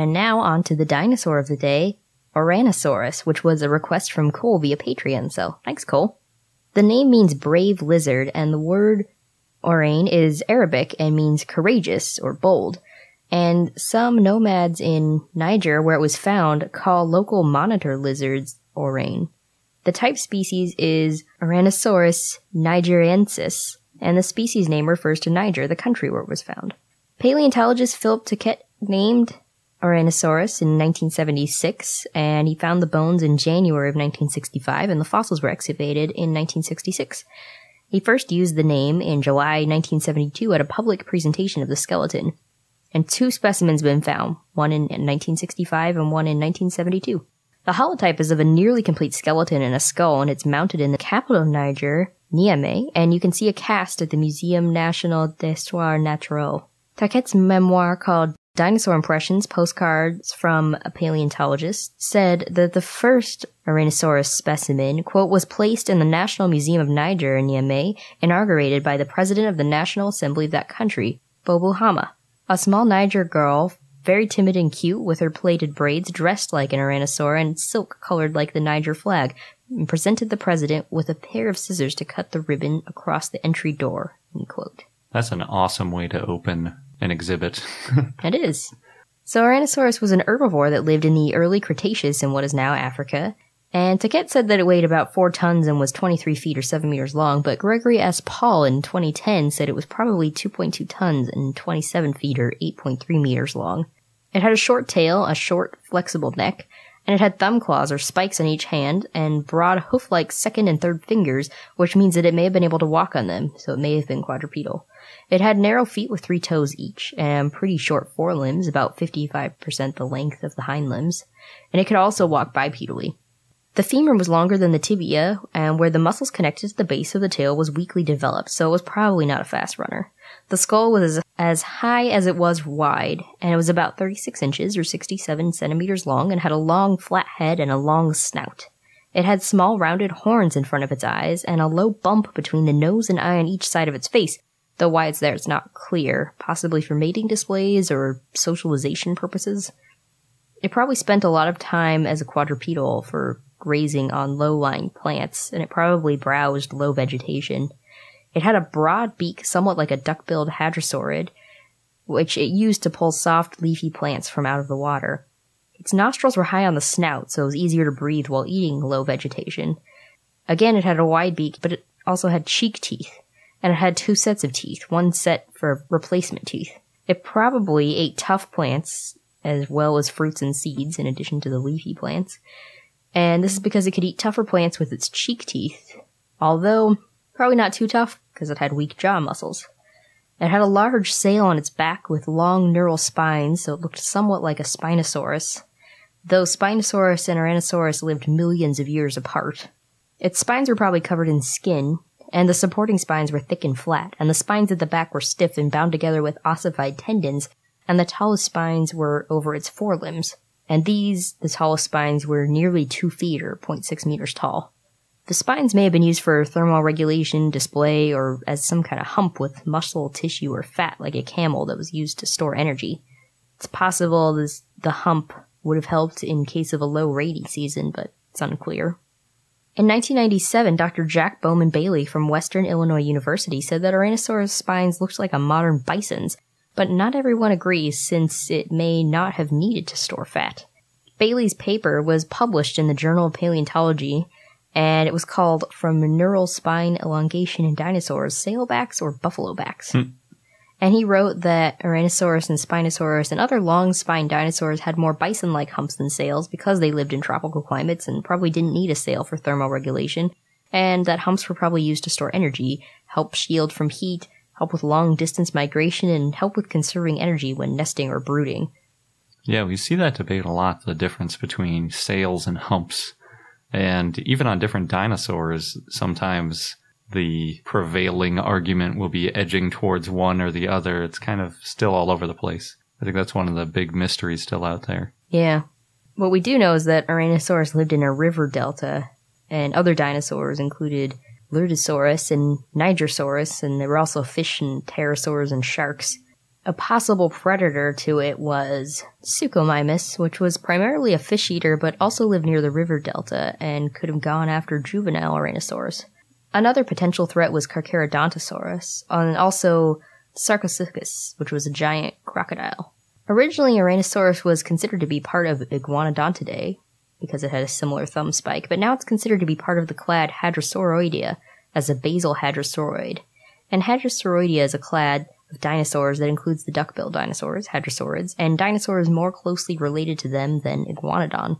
And now on to the dinosaur of the day, Ouranosaurus, which was a request from Cole via Patreon, so thanks, Cole. The name means brave lizard, and the word ourane is Arabic and means courageous or bold. And some nomads in Niger, where it was found, call local monitor lizards ourane. The type species is Ouranosaurus nigeriensis, and the species name refers to Niger, the country where it was found. Paleontologist Philippe Taquet named Ouranosaurus in 1976, and he found the bones in January of 1965, and the fossils were excavated in 1966. He first used the name in July 1972 at a public presentation of the skeleton, and two specimens been found, one in 1965 and one in 1972. The holotype is of a nearly complete skeleton and a skull, and it's mounted in the capital of Niger, Niamey, and you can see a cast at the Museum National d'Histoire Naturelle. Taquet's memoir called Dinosaur Impressions, Postcards from a Paleontologist, said that the first Ouranosaurus specimen, quote, was placed in the National Museum of Niger in Niamey, inaugurated by the president of the National Assembly of that country, Boubou Hama. A small Niger girl, very timid and cute, with her plaited braids, dressed like an Ouranosaur and silk colored like the Niger flag, and presented the president with a pair of scissors to cut the ribbon across the entry door, end quote. That's an awesome way to open an exhibit. It is. So Ouranosaurus was an herbivore that lived in the early Cretaceous in what is now Africa, and Taquet said that it weighed about 4 tons and was 23 feet or 7 meters long, but Gregory S. Paul in 2010 said it was probably 2.2 tons and 27 feet or 8.3 meters long. It had a short tail, a short, flexible neck, and it had thumb claws or spikes on each hand and broad hoof-like second and third fingers, which means that it may have been able to walk on them, so it may have been quadrupedal. It had narrow feet with 3 toes each, and pretty short forelimbs, about 55% the length of the hind limbs, and it could also walk bipedally. The femur was longer than the tibia, and where the muscles connected to the base of the tail was weakly developed, so it was probably not a fast runner. The skull was as high as it was wide, and it was about 36 inches or 67 centimeters long, and had a long flat head and a long snout. It had small rounded horns in front of its eyes, and a low bump between the nose and eye on each side of its face, though why it's there is not clear, possibly for mating displays or socialization purposes. It probably spent a lot of time as a quadrupedal for grazing on low-lying plants, and it probably browsed low vegetation. It had a broad beak, somewhat like a duck-billed hadrosaurid, which it used to pull soft, leafy plants from out of the water. Its nostrils were high on the snout, so it was easier to breathe while eating low vegetation. Again, it had a wide beak, but it also had cheek teeth, and it had 2 sets of teeth, one set for replacement teeth. It probably ate tough plants, as well as fruits and seeds, in addition to the leafy plants. And this is because it could eat tougher plants with its cheek teeth, although probably not too tough because it had weak jaw muscles. It had a large sail on its back with long neural spines, so it looked somewhat like a Spinosaurus, though Spinosaurus and Ouranosaurus lived millions of years apart. Its spines were probably covered in skin, and the supporting spines were thick and flat, and the spines at the back were stiff and bound together with ossified tendons, and the tallest spines were over its forelimbs. And these, the tallest spines, were nearly 2 feet or 0.6 meters tall. The spines may have been used for thermal regulation, display, or as some kind of hump with muscle, tissue, or fat like a camel that was used to store energy. It's possible this, the hump would have helped in case of a low rainy season, but it's unclear. In 1997, Dr. Jack Bowman Bailey from Western Illinois University said that Ouranosaurus spines looked like a modern bison's, but not everyone agrees since it may not have needed to store fat. Bailey's paper was published in the Journal of Paleontology, and it was called From Neural Spine Elongation in Dinosaurs, Sailbacks or Buffalo Backs? And he wrote that Ouranosaurus and Spinosaurus and other long-spined dinosaurs had more bison-like humps than sails because they lived in tropical climates and probably didn't need a sail for thermal regulation, and that humps were probably used to store energy, help shield from heat, help with long-distance migration, and help with conserving energy when nesting or brooding. Yeah, we see that debate a lot, the difference between sails and humps. And even on different dinosaurs, sometimes the prevailing argument will be edging towards one or the other. It's kind of still all over the place. I think that's one of the big mysteries still out there. Yeah. What we do know is that Ouranosaurus lived in a river delta, and other dinosaurs included Lurdosaurus and Nigersaurus, and there were also fish and pterosaurs and sharks. A possible predator to it was Suchomimus, which was primarily a fish eater but also lived near the river delta and could have gone after juvenile oranosaurs. Another potential threat was Carcharodontosaurus, and also Sarcosuchus, which was a giant crocodile. Originally, Ouranosaurus was considered to be part of Iguanodontidae because it had a similar thumb spike, but now it's considered to be part of the clade Hadrosauroidea as a basal hadrosauroid. And Hadrosauroidea is a clade of dinosaurs that includes the duckbill dinosaurs, hadrosaurids, and dinosaurs more closely related to them than Iguanodon.